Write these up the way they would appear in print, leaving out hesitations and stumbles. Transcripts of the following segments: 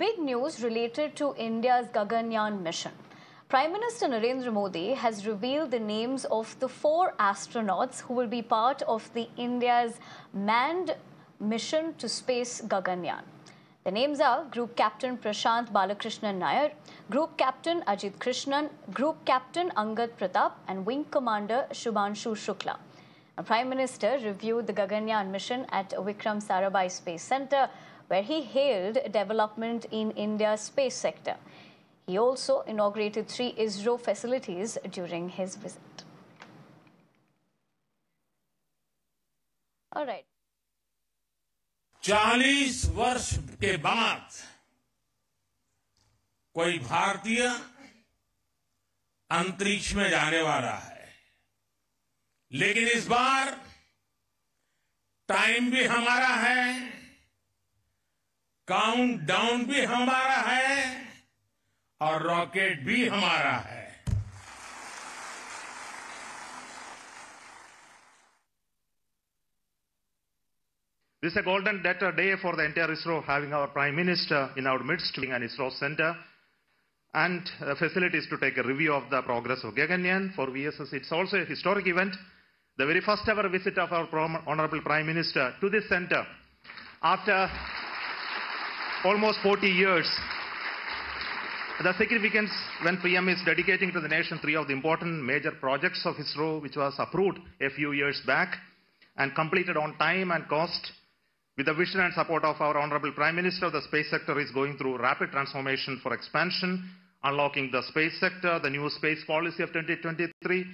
big news related to India's Gaganyaan mission. Prime Minister Narendra Modi has revealed the names of the 4 astronauts who will be part of the India's manned mission to space Gaganyaan. The names are Group Captain Prashant Balakrishnan Nair, Group Captain Ajit Krishnan, Group Captain Angad Pratap and Wing Commander Shubhanshu Shukla. The Prime Minister reviewed the Gaganyaan mission at Vikram Sarabhai Space Centre, where he hailed development in India's space sector. He also inaugurated 3 ISRO facilities during his visit. All right. 40 वर्ष के बाद कोई भारतीय अंतरिक्ष में जाने वाला है, लेकिन इस बार टाइम भी हमारा है, काउंटडाउन भी हमारा है और रॉकेट भी हमारा है। This is a golden day for the entire ISRO, having our Prime Minister in our midst being an ISRO centre and facilities to take a review of the progress of Gaganyaan. For VSS, it's also a historic event, the very first ever visit of our Honourable Prime Minister to this centre after almost 40 years. The significance when PM is dedicating to the nation 3 of the important major projects of ISRO, which was approved a few years back and completed on time and cost. With the vision and support of our Honourable Prime Minister, the space sector is going through rapid transformation for expansion, unlocking the space sector, the new space policy of 2023.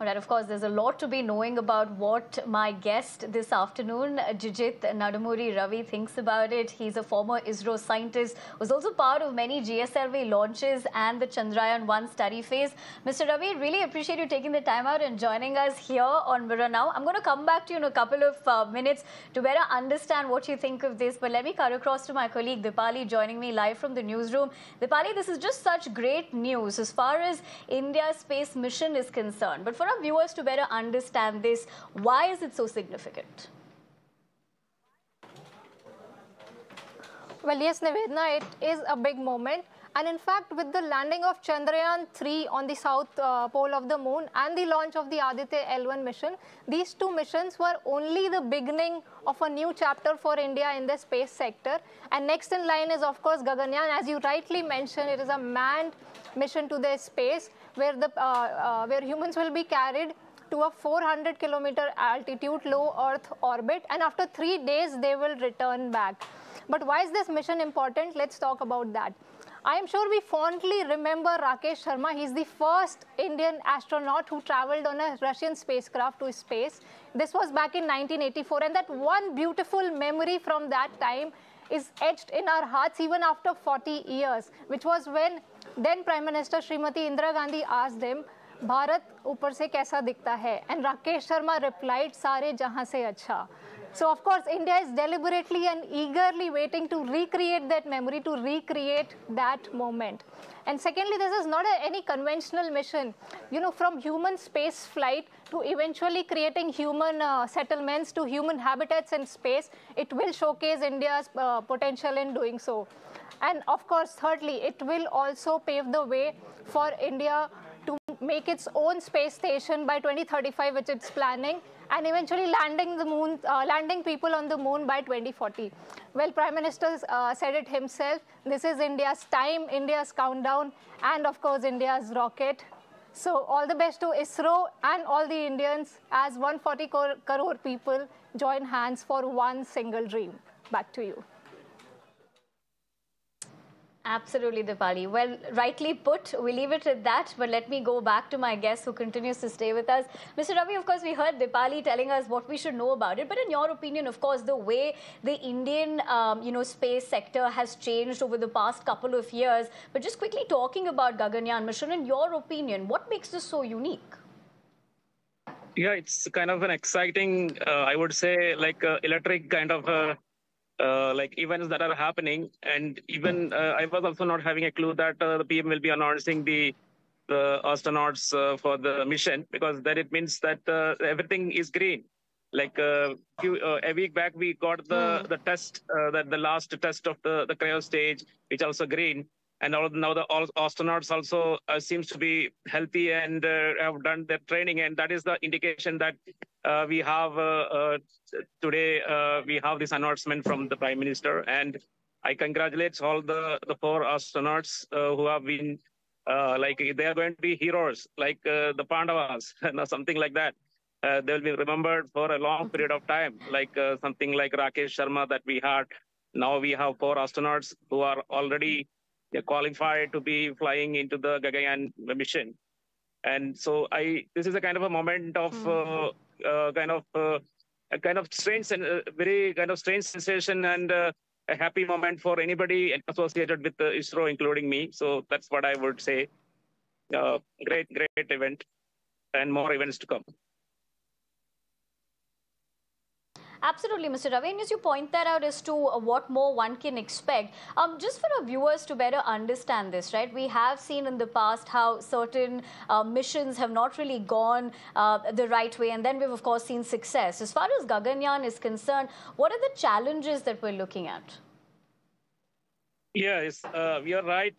All right, of course, there's a lot to be knowing about what my guest this afternoon, Jijit Nadamuri Ravi, thinks about it. He's a former ISRO scientist, was also part of many GSLV launches and the Chandrayaan-1 study phase. Mr. Ravi, really appreciate you taking the time out and joining us here on Mirror Now. I'm going to come back to you in a couple of minutes to better understand what you think of this. But let me cut across to my colleague, Dipali, joining me live from the newsroom. Dipali, this is just such great news as far as India's space mission is concerned. But for our viewers to better understand this, why is it so significant? Well, yes, Nivedna, it is a big moment. And in fact, with the landing of Chandrayaan-3 on the south pole of the moon and the launch of the Aditya L1 mission, these 2 missions were only the beginning of a new chapter for India in the space sector. And next in line is, of course, Gaganyaan. As you rightly mentioned, it is a manned mission to the space where the where humans will be carried to a 400-kilometer altitude low Earth orbit, and after 3 days they will return back. But why is this mission important? Let's talk about that. I am sure we fondly remember Rakesh Sharma. He's the first Indian astronaut who traveled on a Russian spacecraft to space. This was back in 1984, and that one beautiful memory from that time is etched in our hearts even after 40 years, which was when then Prime Minister Shrimati Indira Gandhi asked them, "Bharat upar se kaisa dikhta hai?" And Rakesh Sharma replied, "Sare jahan se acha." So, of course, India is deliberately and eagerly waiting to recreate that memory, to recreate that moment. And secondly, this is not any conventional mission. You know, from human space flight to eventually creating human settlements to human habitats in space, it will showcase India's potential in doing so. And, of course, thirdly, it will also pave the way for India to make its own space station by 2035, which it's planning, and eventually landing people on the moon by 2040. Well, Prime Minister said it himself, this is India's time, India's countdown, and of course India's rocket. So all the best to ISRO and all the Indians as 140 crore people join hands for one single dream. Back to you. Absolutely, Dipali. Well, rightly put, we leave it at that, but let me go back to my guest who continues to stay with us. Mr. Ravi, of course, we heard Dipali telling us what we should know about it, but in your opinion, of course, the way the Indian, space sector has changed over the past couple of years, but just quickly talking about Gaganyaan mission, in your opinion, what makes this so unique? Yeah, it's kind of an exciting, I would say, like electric kind of... like events that are happening, and even I was also not having a clue that the PM will be announcing the astronauts for the mission, because then it means that everything is green. Like a week back, we got the test, the last test of the cryo stage, which also green. And now the astronauts also seems to be healthy and have done their training. And that is the indication that we have today, we have this announcement from the Prime Minister. And I congratulate all the four astronauts who have been, like, they are going to be heroes, like the Pandavas, or something like that. They will be remembered for a long period of time, like something like Rakesh Sharma that we had. Now we have four astronauts who are already qualified to be flying into the Gaganyaan mission. And so this is a kind of a moment of a kind of strange and very kind of strange sensation and a happy moment for anybody associated with ISRO, including me. So that's what I would say. Great event, and more events to come. Absolutely, Mr. Ravi, and as you point that out as to what more one can expect, just for our viewers to better understand this, right? We have seen in the past how certain missions have not really gone the right way, and then we've, of course, seen success. As far as Gaganyaan is concerned, what are the challenges that we're looking at? Yes, you're right.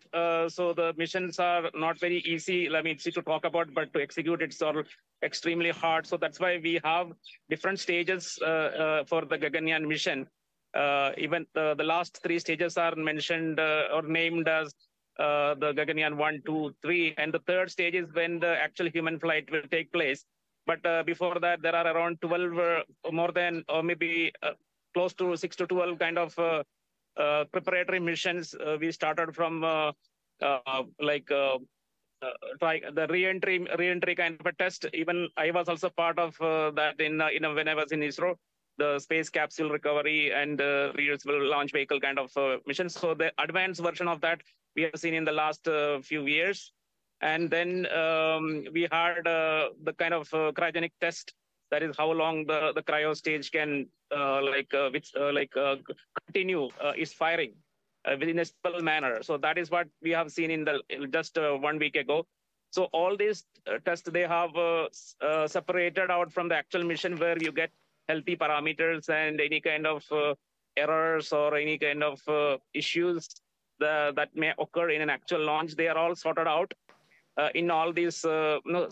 So the missions are not very easy. I mean, it's easy to talk about, but to execute it's all extremely hard. So that's why we have different stages for the Gaganyaan mission. Even the last three stages are mentioned or named as the Gaganyaan 1, 2, 3. And the third stage is when the actual human flight will take place. But before that, there are around 12, more than, or maybe close to 6 to 12 kind of preparatory missions. We started from the re-entry kind of a test. Even I was also part of that when I was in ISRO, the space capsule recovery and reusable launch vehicle kind of missions. So the advanced version of that we have seen in the last few years. And then we had the kind of cryogenic test. That is how long the cryo stage can continue its firing within a stable manner. So that is what we have seen in the just 1 week ago. So all these tests they have separated out from the actual mission, where you get healthy parameters and any kind of errors or any kind of issues that may occur in an actual launch. They are all sorted out in all these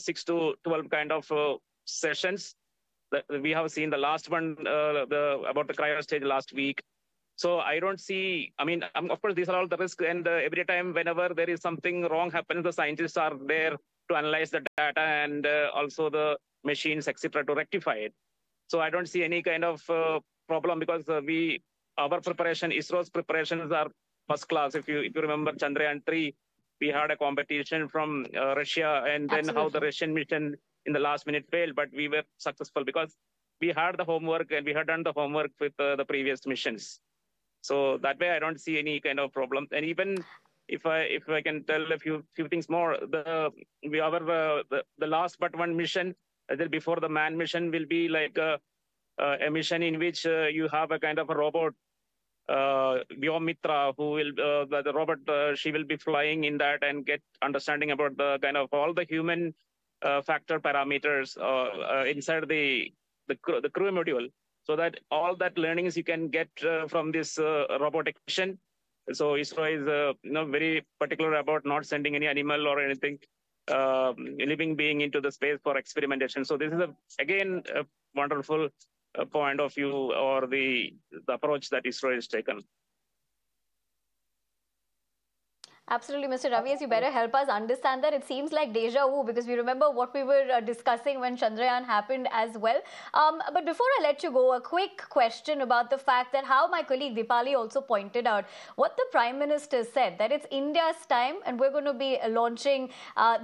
6 to 12 kind of sessions. We have seen the last one about the cryo stage last week. So I don't see, I mean, of course, these are all the risks. And every time, whenever there is something wrong happens, the scientists are there to analyze the data and also the machines, etc., to rectify it. So I don't see any kind of problem, because our preparation, ISRO's preparations are first class. If you remember Chandrayaan-3, we had a competition from Russia, and then Absolutely. How the Russian mission in the last minute failed, but we were successful because we had the homework and we had done the homework with the previous missions. So that way I don't see any kind of problem. And even if I can tell a few things more, the last but one mission before the manned mission will be like a mission in which you have a kind of a robot, Biomitra, who will the robot, she will be flying in that and get understanding about the kind of all the human factor parameters inside the crew module, so that all that learnings you can get from this robotic mission. So ISRO is very particular about not sending any animal or anything living being into the space for experimentation. So this is again a wonderful point of view, or the approach that ISRO has taken. Absolutely, Mr. Ravi, as you better help us understand that, it seems like deja vu, because we remember what we were discussing when Chandrayaan happened as well. But before I let you go, a quick question about the fact that how my colleague Dipali also pointed out what the Prime Minister said, that it's India's time and we're going to be launching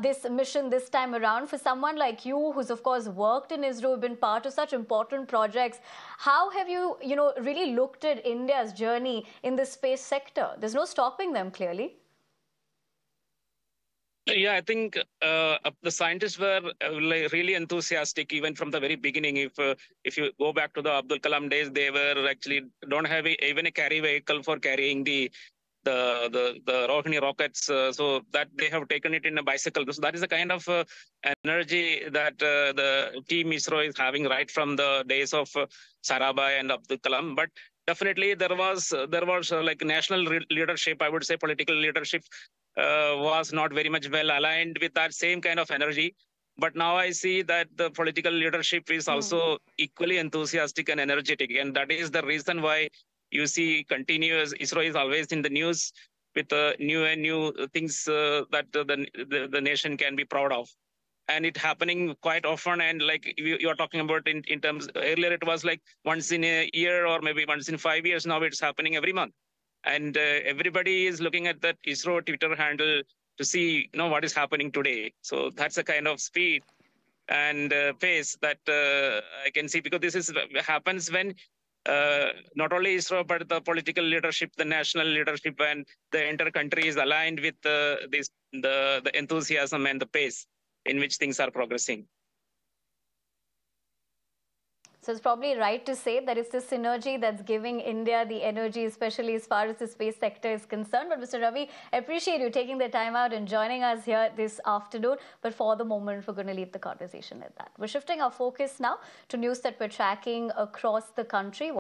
this mission this time around. For someone like you, who's of course worked in ISRO, been part of such important projects, how have you, really looked at India's journey in the space sector? There's no stopping them, clearly. Yeah, I think the scientists were really enthusiastic even from the very beginning. If you go back to the Abdul Kalam days, they were actually don't have even a carry vehicle for carrying the the Rohini rockets, so that they have taken it in a bicycle. So that is the kind of energy that the team ISRO is having right from the days of Sarabhai and Abdul Kalam. But definitely there was like national leadership, I would say political leadership was not very much well aligned with that same kind of energy. But now I see that the political leadership is also equally enthusiastic and energetic. And that is the reason why you see continuous, ISRO is always in the news with new and new things that the nation can be proud of. And it happening quite often. And like you're talking about in terms, earlier it was like once in a year or maybe once in 5 years. Now it's happening every month. And everybody is looking at that ISRO Twitter handle to see, you know, what is happening today. So that's the kind of speed and pace that I can see, because this is happens when not only ISRO, but the political leadership, the national leadership, and the entire country is aligned with the enthusiasm and the pace in which things are progressing. So it's probably right to say that it's the synergy that's giving India the energy, especially as far as the space sector is concerned. But Mr. Ravi, I appreciate you taking the time out and joining us here this afternoon. But for the moment, we're going to leave the conversation at that. We're shifting our focus now to news that we're tracking across the country.